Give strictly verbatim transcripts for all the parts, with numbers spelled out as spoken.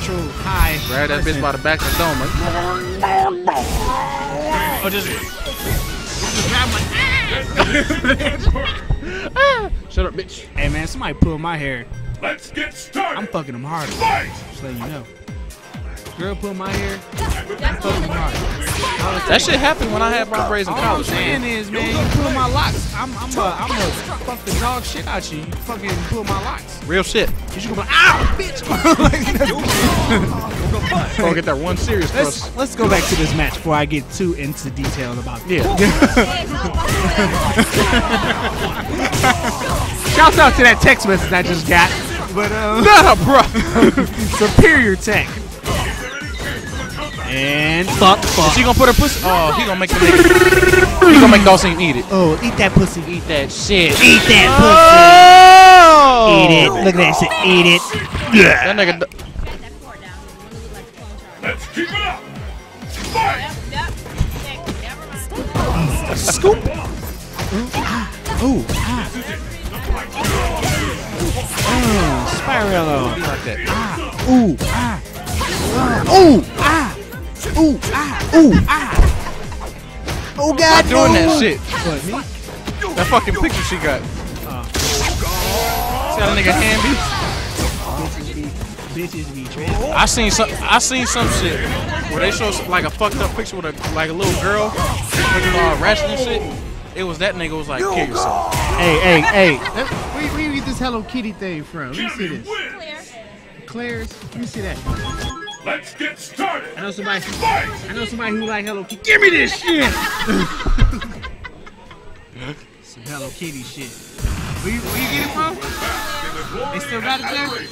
natural high. Grab that bitch by the back of the dome. Like, or just, just grab my ass. Shut up, bitch. Hey, man, somebody pull my hair. Let's get started. I'm fucking them harder. Fight. Just letting you know. Girl pull my hair. That's fucking hard. That shit happened when I had my braids in college. All I'm saying is, man, you pull my locks. I'm, I'm, uh, I'm gonna fuck the dog shit out you. You fucking pull my locks. Real shit. You should go like, ow, bitch. Gonna get that one serious. Let's, let's go back to this match before I get too into detail about this. Yeah. Shouts out to that text message I just got. But uh, nah, bro. Superior tech. And fuck, fuck. Is she gonna put her pussy? Oh, he gonna make the nigga. He gonna make Dawson eat it. Oh, eat that pussy. Eat that shit. Eat that oh. pussy. Eat it. Look at that shit. Eat it. That nigga. Let's keep it up. Fight. Scoop. Ooh. Ah. Spirello. Like that. Ah. Ooh. Ah. Ooh. Ah. Ooh, ah, ooh, ah. Oh, God, no. Doing that shit. What, me? That fucking picture she got. Uh, See how that nigga hand be? Bitches be trans. I seen some, I seen some shit where they show like a fucked up picture with a, like a little girl looking all ratchet and shit. It was that nigga was like, kill yourself. Hey, hey, hey. Where, where you get this Hello Kitty thing from? Let me see this. Claire's. Let me see that. Let's get started. I know somebody. I know somebody who like Hello Kitty. Give me this shit. Some Hello Kitty shit. Where you, where you get it from? They still got it there. Comes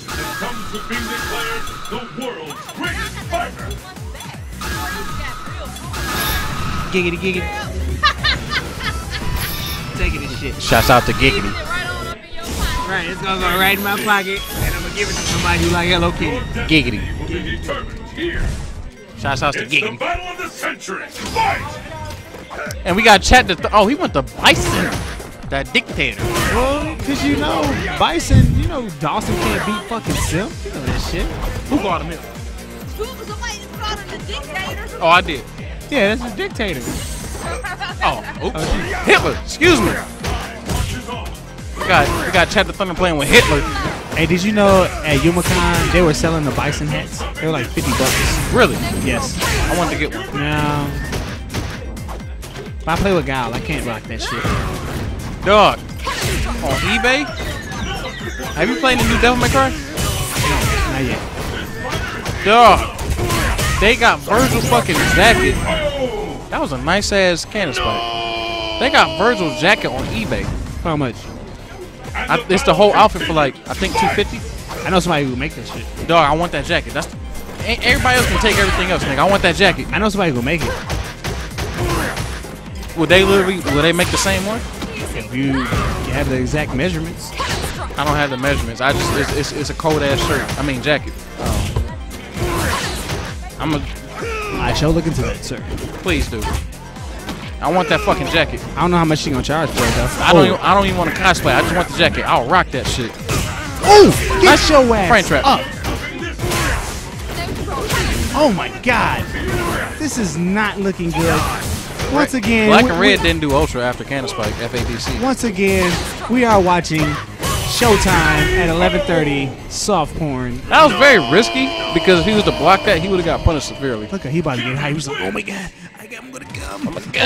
to being declared the world's greatest fighter. Giggity, giggity. Taking this shit. Shouts out to Giggity. Right, it's gonna go right in my pocket, and I'm gonna give it to somebody who like Hello Kitty. Giggity. Shout out to Gideon. The battle of the century. Fight! And we got Chat de Thunder. Oh, he went to Bison, that dictator. Well, cause you know Bison, you know Dawson can't beat fucking Simp. You know that shit. Who brought him in? Oh, I did. Yeah, that's the dictator. Oh, oops. Oh, Hitler. Excuse me. We got we got Chat de Thunder playing with Hitler. Hey, did you know at YumaCon they were selling the Bison hats? They were like fifty bucks. Really? Yes. I wanted to get one. No. If I play with Guile, I can't rock that shit. Dog. On eBay? Have you played the new Devil May Cry? No, not yet. Dog. They got Virgil fucking jacket. That was a nice ass Cannon Spike. They got Virgil jacket on eBay. How much? I, it's the whole outfit for like I think two fifty. I know somebody who make that shit. Dog, I want that jacket. That's everybody else can take everything else, nigga. I want that jacket. I know somebody who make it. Would they literally? Will they make the same one? If you have the exact measurements. I don't have the measurements. I just it's it's, it's a cold ass shirt. I mean jacket. Oh. I'm a. I shall look into that, sir. Please do. I want that fucking jacket. I don't know how much she gonna charge for it though. I don't. Oh. Even, I don't even want to cosplay. I just want the jacket. I'll rock that shit. Ooh, get your ass Frank trap. Up. Oh my God, this is not looking good. Once again, Black and Red we, didn't do Ultra after Cannon Spike. F A B C. Once again, we are watching Showtime at eleven thirty. Soft porn. That was very risky because if he was to block that, he would have got punished severely. Look, at he about to get high. He was like, oh my God. I'm gonna come. I'm gonna come. I'm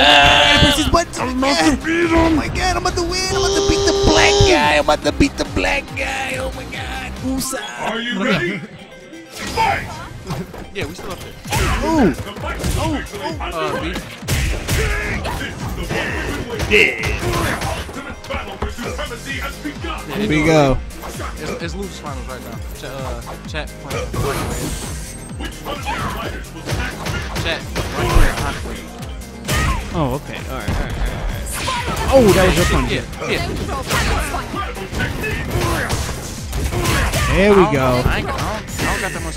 gonna push his I'm about to beat him. Oh my God, I'm about to win. I'm about to beat the black guy. I'm about to beat the black guy. Oh my God. Who's up? Are you ready? Fight! Yeah, we still up there. Oh! Oh! Oh! Uh, beat. Yeah. Here we go. It's, it's losers finals right now. Ch uh, chat. Chat. Oh, okay. All right, all right, all right. Oh, that was your punch. Yeah, yeah. There we go. I don't got that much.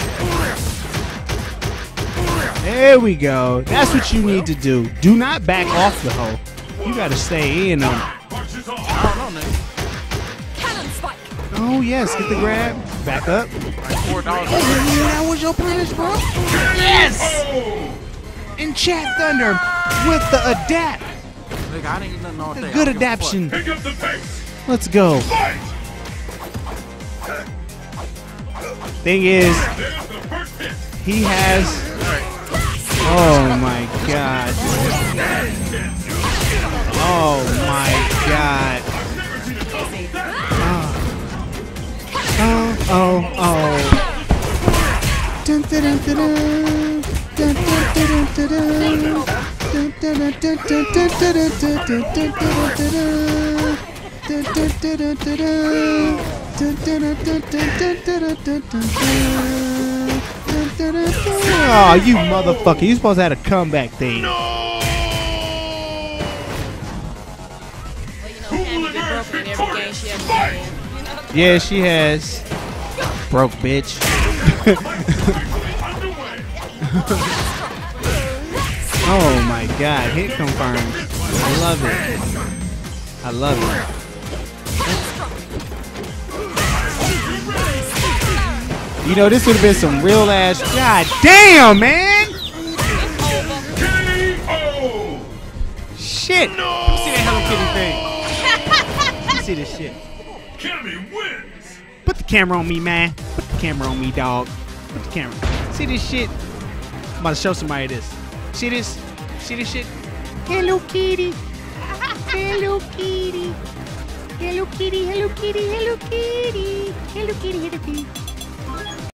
There we go. That's what you need to do. Do not back off the hoe. You gotta stay in on it. I don't know, nigga. Oh yes, get the grab. Back up. Like four dollars. Oh, that was Virgil punish, bro? Yes! And Chat Thunder with the adapt. Look, I didn't even know the good adaption. Pick up the pace. Let's go. Fight. Thing is, he has. Oh my god. Oh my god. Oh, oh, oh. Dun dun dun dun dun dun dun dun dun dun. Oh, you motherfucker. You supposed to have a comeback thing. No. Yeah, she has. Broke bitch. Oh my god. Hit confirmed. I love it. I love it. You know, this would have been some real ass. God damn, man! Shit! No. Let me see that Hello Kitty thing. Let me see this shit. Wins. Put the camera on me, man. Put the camera on me, dog. Put the camera. See this shit? I'm about to show somebody this. See this? See this shit? Hello Kitty. Hello Kitty. Hello Kitty. Hello Kitty. Hello Kitty. Hello Kitty. Hello Kitty.